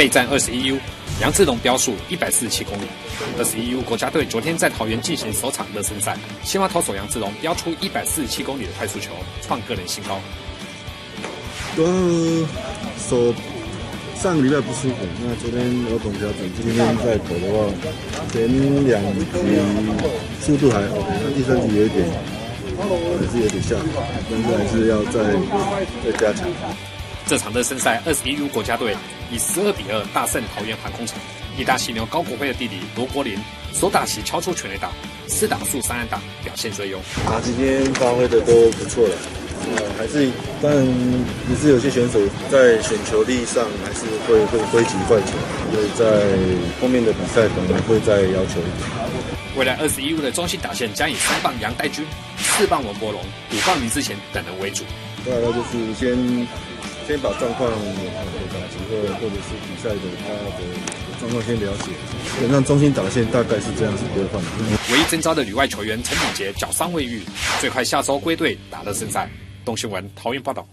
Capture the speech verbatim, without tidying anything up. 备战二十一 U， 杨志龙标速一百四十七公里。二十一 U 国家队昨天在桃园进行首场热身赛，青蛙投手杨志龙标出一百四十七公里的快速球，创个人新高。呃，手上个礼拜不舒服，那昨天有懂调整，今天再投的话，前两局速度还 OK， 那第三局有一点还是有点下，但是还是要再再加强。 这场热身赛，二十一 U 国家队以十二比二大胜桃园航空城。义大犀牛高国辉的弟弟罗国林首打席敲出全垒打，四打数三安打，表现最优。啊，今天发挥的都不错了，呃，还是当然也是有些选手在选球力上还是会会挥击坏球，所以在后面的比赛可能会再要求一点。未来二十一 U 的中心打线将以三棒杨代军、四棒王柏龙、五棒林志贤等人为主。大概就是先。 先把状况、打击或或者是比赛的他的状况先了解，基本上中心打线大概是这样子规范的。唯一征召的旅外球员陈敏杰脚伤未愈，最快下周归队打热身赛。东新闻桃园报道。